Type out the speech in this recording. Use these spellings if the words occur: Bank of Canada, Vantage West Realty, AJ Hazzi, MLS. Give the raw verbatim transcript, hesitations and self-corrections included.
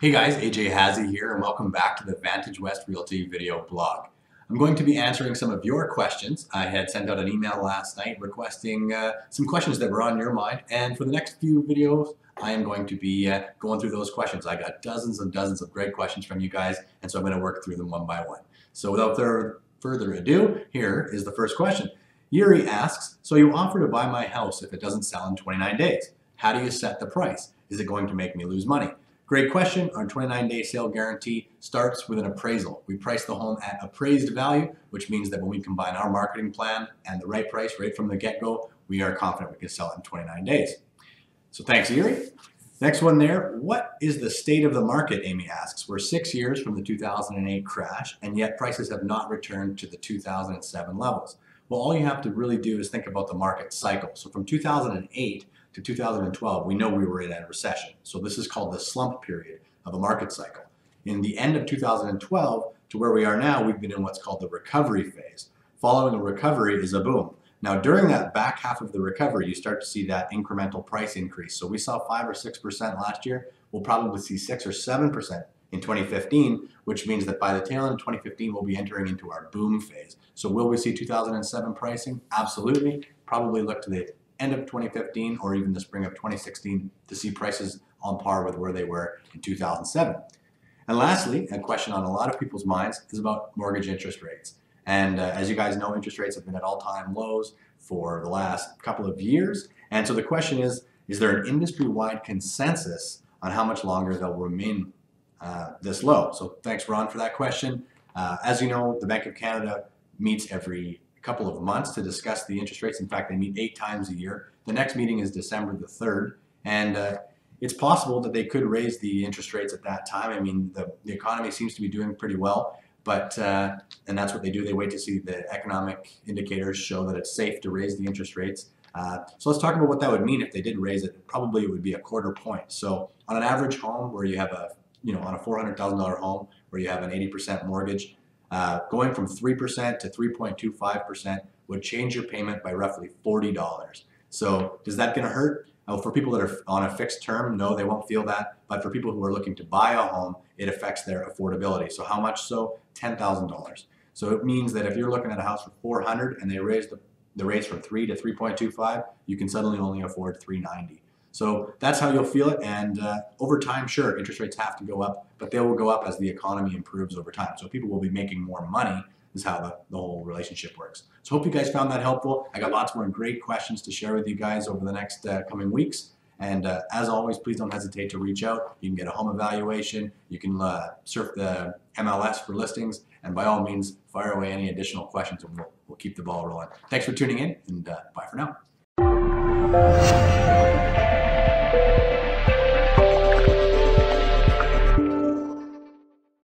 Hey guys, A J Hazzi here, and welcome back to the Vantage West Realty video blog. I'm going to be answering some of your questions. I had sent out an email last night requesting uh, some questions that were on your mind, and for the next few videos, I am going to be uh, going through those questions. I got dozens and dozens of great questions from you guys, and so I'm going to work through them one by one. So without further ado, here is the first question. Yuri asks, so you offer to buy my house if it doesn't sell in twenty-nine days. How do you set the price? Is it going to make me lose money? Great question. Our twenty-nine day sale guarantee starts with an appraisal. We price the home at appraised value, which means that when we combine our marketing plan and the right price right from the get-go, we are confident we can sell it in twenty-nine days. So thanks, Yuri. Next one there. What is the state of the market, Amy asks. We're six years from the two thousand eight crash, and yet prices have not returned to the two thousand seven levels. Well, all you have to really do is think about the market cycle. So from two thousand eight to two thousand twelve, we know we were in a recession. So this is called the slump period of a market cycle. In the end of two thousand twelve to where we are now, we've been in what's called the recovery phase. Following a recovery is a boom. Now during that back half of the recovery, you start to see that incremental price increase. So we saw five or six percent last year. We'll probably see six or seven percent in twenty fifteen, which means that by the tail end of twenty fifteen, we'll be entering into our boom phase. So will we see two thousand seven pricing? Absolutely. Probably look to the end of twenty fifteen or even the spring of twenty sixteen to see prices on par with where they were in two thousand seven. And lastly, a question on a lot of people's minds is about mortgage interest rates. And uh, as you guys know, interest rates have been at all-time lows for the last couple of years. And so the question is, is there an industry-wide consensus on how much longer they'll remain uh, this low? So thanks, Ron, for that question. Uh, as you know, the Bank of Canada meets every couple of months to discuss the interest rates. In fact, they meet eight times a year. The next meeting is December the third, and uh, it's possible that they could raise the interest rates at that time. I mean, the, the economy seems to be doing pretty well, but, uh, and that's what they do. They wait to see the economic indicators show that it's safe to raise the interest rates. Uh, so let's talk about what that would mean if they did raise it. Probably it would be a quarter point. So on an average home where you have a, you know, on a four hundred thousand dollar home where you have an eighty percent mortgage, Uh, going from three percent to three point two five percent would change your payment by roughly forty dollars. So is that going to hurt? Well, for people that are on a fixed term, no, they won't feel that. But for people who are looking to buy a home, it affects their affordability. So how much so? ten thousand dollars. So it means that if you're looking at a house for four hundred thousand dollars and they raise the, the rates from three to three point two five, you can suddenly only afford three ninety. So that's how you'll feel it, and uh, over time, sure, interest rates have to go up, but they will go up as the economy improves over time. So people will be making more money is how the, the whole relationship works. So hope you guys found that helpful. I got lots more great questions to share with you guys over the next uh, coming weeks, and uh, as always, please don't hesitate to reach out. You can get a home evaluation, you can uh, surf the M L S for listings, and by all means, fire away any additional questions, and we'll, we'll keep the ball rolling. Thanks for tuning in, and uh, bye for now.